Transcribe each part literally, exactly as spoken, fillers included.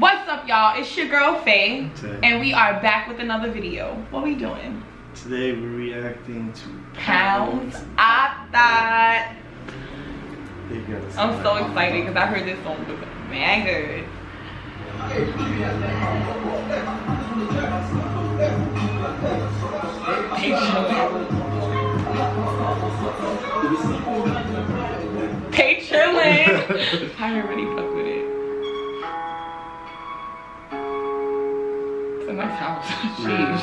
What's up, y'all? It's your girl Faye, and we are back with another video. What are we doing today? We're reacting to Poundz Opp Thot. I'm so excited because I heard this song was mad good. They chillin'. I already fucked with it. My house. Jeez.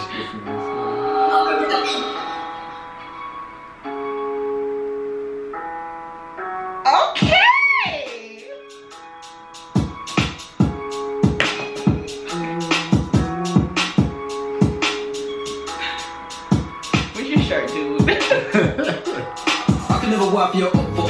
Okay. Where's your shirt, dude? I can never wipe your up for.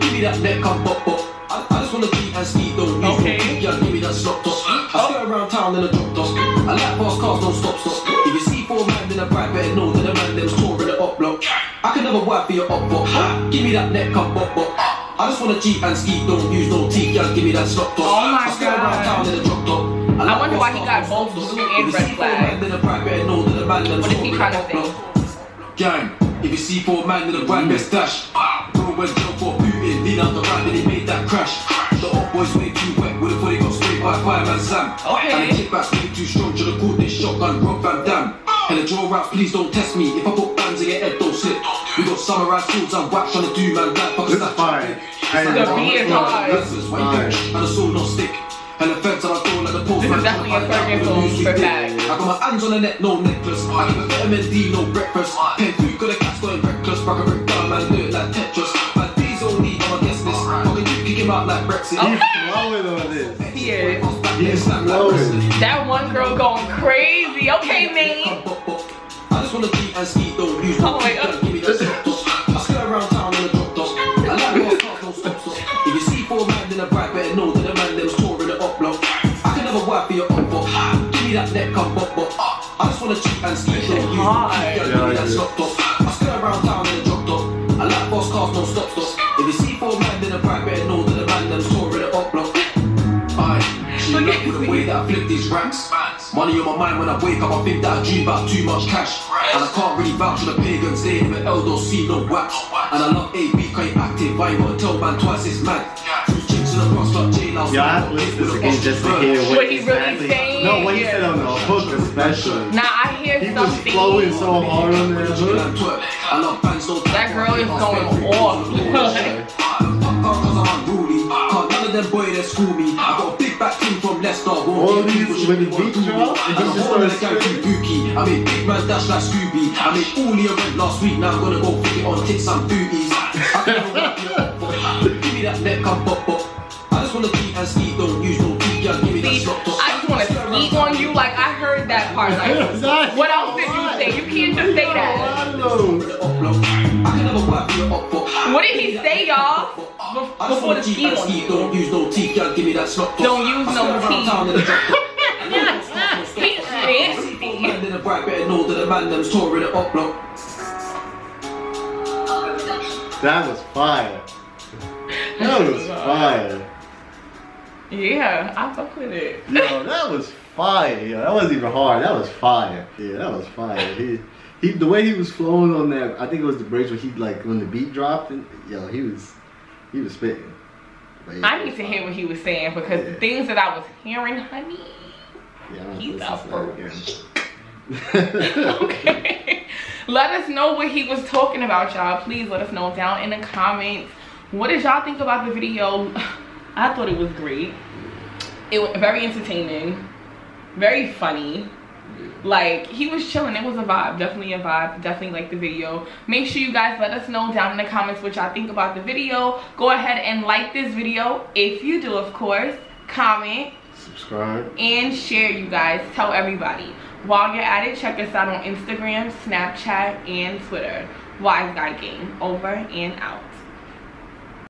Give me that neck up, up, up. I, I just wanna be and see though. Okay. Yeah, give me that slop toss. I go around town in a drop toss. I like fast cars, don't stop, stop. If you see four man in a bag, better know that a man them's touring the up block. I can never wipe for your up block. Give me that neck up, up, up. I just wanna cheat and ski, don't use no teeth, yeah, give me that slop top. Oh my I god. Around town in a drop top. I, like I wonder why he got both blue and red flags. What is he trying to say? Gang, if you see four man in a bag, best dash. Bro went down for Putin, lean out the ramp and he made that crash. The old boys way too wet, with a body got sprayed by fireman Sam. And the kickback's way too strong, should have caught this shotgun, Rob Van Dam. And the draw rounds, please don't test me, if I put bands in your head, don't slip. We got summarized swords and whack, trying to do man life, fuck a snap. The beat is hard. And the sword not stick. And the fence on our door like the postman. This is definitely a Fergie song for bag. I got my hands on the neck, no necklace. I give a vitamin D, no breakfast. Pen food, got a cat's going reckless. Rock a brick down, man, do it like Tetris. Man, these only, I'm a guest list. Fucking you, kick him out like Brexit. Okay. Here. Yes, that one girl going crazy. Okay, mate. I just wanna cheat and ski, don't use no teeth, yeah, give me that slop toss. I skirt around town in a drop toss. I like fast cars, don't stop, stop. If you see four man in a bag, better know that a man them's touring the up block. I can never wipe for your up block. Give me that neck up, up, up. I just wanna cheat and ski, don't use no teeth, yeah, give me that slop toss. I skirt around town in a drop toss. I like fast cars, don't stop, stop. If you see four man in a bag, better know that a man them's touring the up block. With the way that I flip these ranks, money on my mind when I wake up. I think that I dream about too much cash, and I can't really vouch for the pagans. They ain't even L, don't see no wax. And I love A B, can't active. I ain't gotta tell man twice, it's mad. Two chicks in the cross, like Jane. I was like, this again just to hear what, what he's really saying. No, what he said on the hook, especially. Nah, I hear he something. He was flowing so hard on that hook. That girl is going off. Them boy that Scooby. I got a big back team from Leicester. All these with the big job. I got a whole in the country bookie. I made big man dash like Scooby. I made all the event last week. Now I'm gonna go pick it on kick some booties. Give me that neck, come pop pop. I just wanna beat and ski, don't use no beat, yeah, give me that slop top. I just wanna sneak on you, like I heard that part. Like, what else did you say? You can't just say that. What did he say, y'all? Before the ski on you. Don't use no teeth, yeah, give me that slop top. Don't use no teeth. He's nasty. Man in the bright better know that the man them's touring the up block. That was fire. That was fire. Yeah, I fuck with it. No, that was fire. Yo, that wasn't even hard. That was fire. Yeah, that was fire. He, He, the way he was flowing on that, I think it was the bridge where he like when the beat dropped, and yo, he was, he was spitting. Yeah, I need to hear what he was saying because yeah. The things that I was hearing, honey, yeah, he's up for it. Okay, let us know what he was talking about, y'all. Please let us know down in the comments. What did y'all think about the video? I thought it was great. It was very entertaining, very funny. Like he was chilling. It was a vibe, definitely a vibe. Definitely like the video. Make sure you guys let us know down in the comments what y'all think about the video. Go ahead and like this video if you do, of course. Comment, subscribe, and share. You guys tell everybody. While you're at it, check us out on Instagram, Snapchat, and Twitter. Wise Guy Gang, over and out.